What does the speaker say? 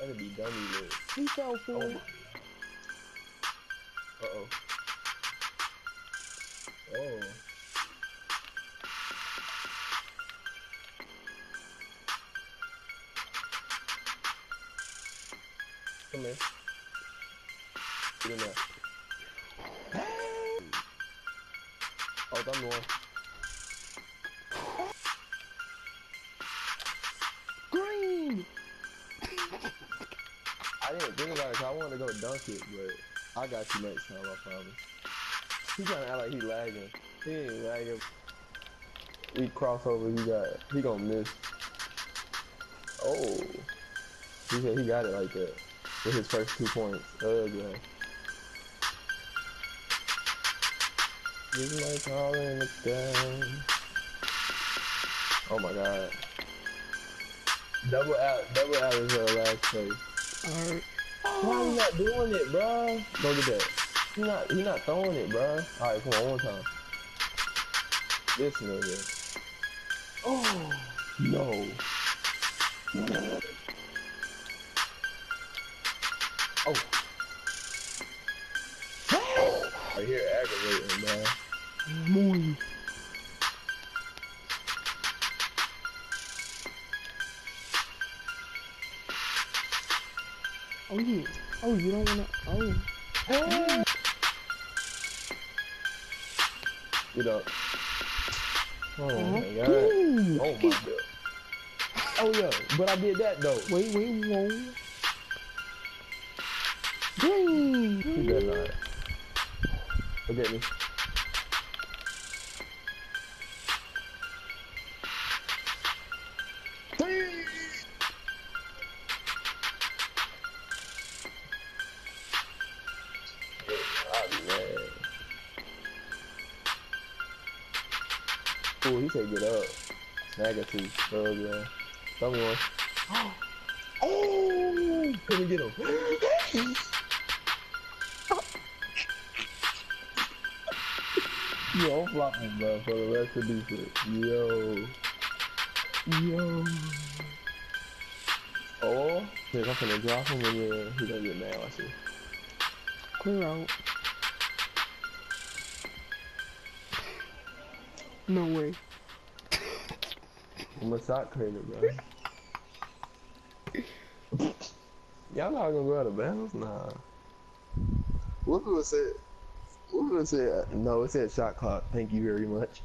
That'd be dummy lit. He's so cool. Uh-oh. Oh. Come here. Get in there. Oh, done more. Green! I didn't think about it because I wanted to go dunk it, but I got you next time, I promise. He trying to act like he lagging. He ain't lagging. We crossover, he gonna miss. Oh. He said he got it like that. With his first 2 points. Ugly. Just like hollering again. Oh my god. Double out is our last play. Alright. Why are you not doing it, bro? Go get that. He not throwing it, bro. Alright, come on, one time. This nigga. Oh no. Oh. I hear aggravating, man. Moon. Oh yeah. Oh, you don't wanna. Oh. Hey. Get up. Oh my god. Ooh. Oh my god. Oh yeah, but I did that though. Wait. Green. You better not. Look at me. Ooh, he said get up. Snag a two. Oh, man. Tell me one. Oh! Couldn't get him. Yo, I'm flopping, bro, for the rest of the defense. Yo. Oh. Dude, I'm gonna drop him and then he's gonna get mad, I see. Clear out. No way. I'm a sock cleaner, bro. Y'all not gonna go out of bounds? Nah. What was it? No, it said shot clock. Thank you very much.